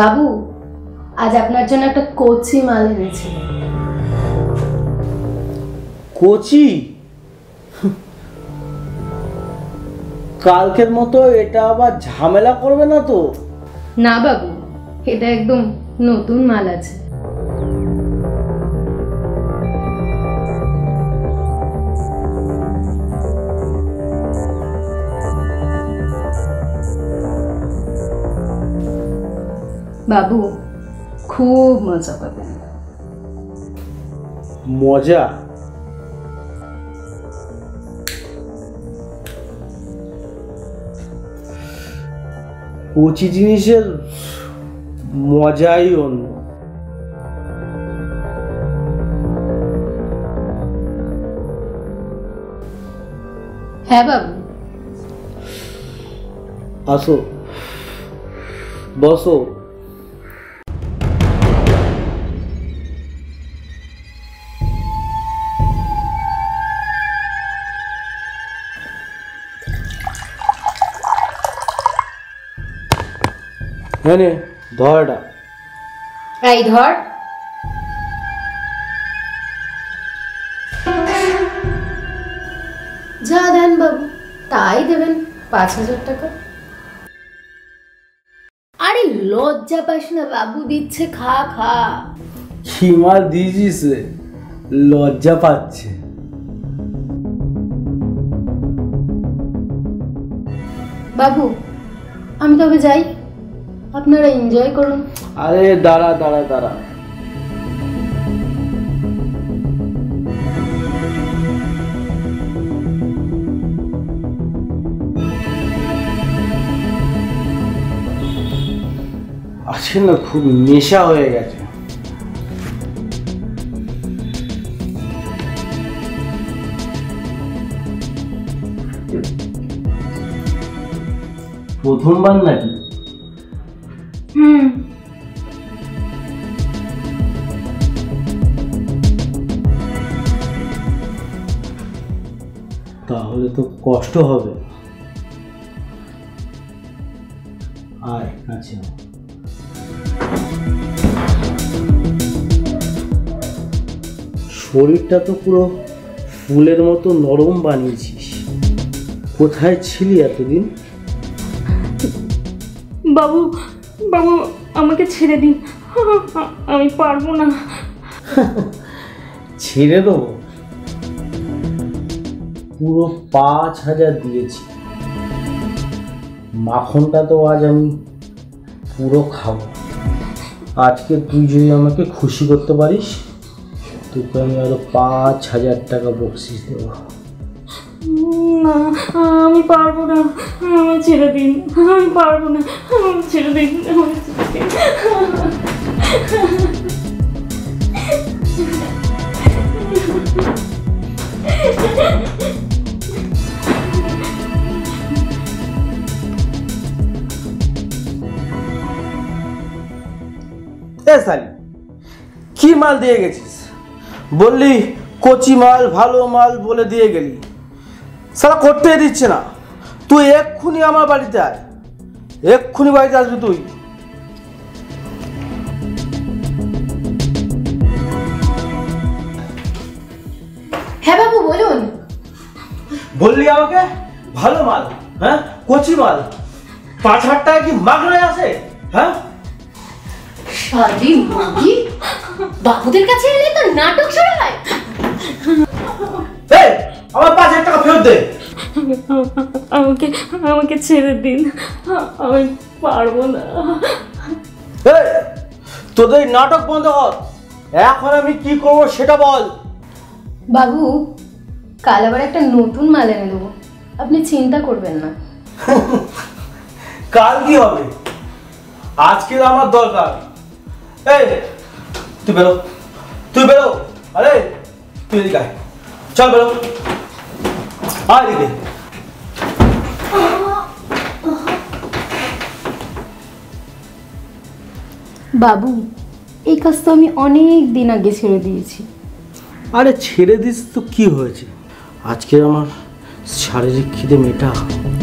বাবু, আজ আপনার জন্য একটা কচি মাল এনেছি। কচি? কালকের মতো এটা আবার ঝামেলা করবে না তো? না বাবু, এটা একদম নতুন মাল আছে। বাবু খুব মজা পাবেন। মজা? কচি জিনিসের মজাই অন্য। হ্যাঁ বাবু, আসো বসো। মানে ধরটা এই ধর। যা দেন বাবু তাই দেবেন, 5,000 টাকা। আরে লজ্জা পাস না বাবু, দিচ্ছে খা খা। সীমা দিজিস লজ্জা পাচ্ছে। বাবু আমি তবে যাই, আপনারা এনজয় করুন। আরে দাঁড়া দাঁড়া দাঁড়া, আছে না খুব নেশা হয়ে গেছে। প্রথমবার নাকি? তাহলে তো কষ্ট হবে। আর আচ্ছা শরীরটা তো পুরো ফুলের মতো নরম বানিয়েছিস, কোথায় ছিলি এতদিন? বাবু বাবু আমাকে ছেড়ে দিন, আমি পারবো না। ছেড়ে দেবো? পুরো 5,000 দিয়েছি, মাখনটা তো আজ আমি পুরো খাবো। আজকে তুই যদি আমাকে খুশি করতে পারিস তোকে আমি আরো 5,000 টাকা বকশিস দেবো। না আমি পারবো না, আমি ছেড়ে দিন, আমি পারবো না, আমি ছেড়ে দিন। এ সালি কি মাল দিয়ে গেছিস? বললি কচি মাল, ভালো মাল বলে দিয়ে গেলি, সারা করতে দিচ্ছে না। তুই এক্ষুনি আমার বাড়িতে আয়, এক্ষুনি বাড়িতে আসবি তুই। হ্যাঁ বাবু বলুন। বললি আমাকে ভালো মাল, হ্যাঁ কচি মাল, 5,000 টাকা কি মাগনে আছে? হ্যাঁ শালি মাগি, বাবুদের কাছে এলে তো নাটক শুরু হয়। আমার 5,000 টাকা ফেরত দে। আমাকে আমাকে ছেড়ে দিন, আমি পারবো না। তোদের নাটক বন্ধ কর, এখন আমি কি করবো সেটা বল। বাবু, কাল আবার একটা নতুন মাল এনে দেবো, আপনি চিন্তা করবেন না। কাল কি হবে, আজকে আমার দরকার। এই তুই বেরো, তুই বেরো। আরে তুই এদিকে আয়, চল বেরো, আয় এদিকে। বাবু, এই কাজ তো আমি অনেক দিন আগে ছেড়ে দিয়েছি। আরে ছেড়ে দিস তো কি হয়েছে, আজকে আমার শারীরিক খিদে মেটা।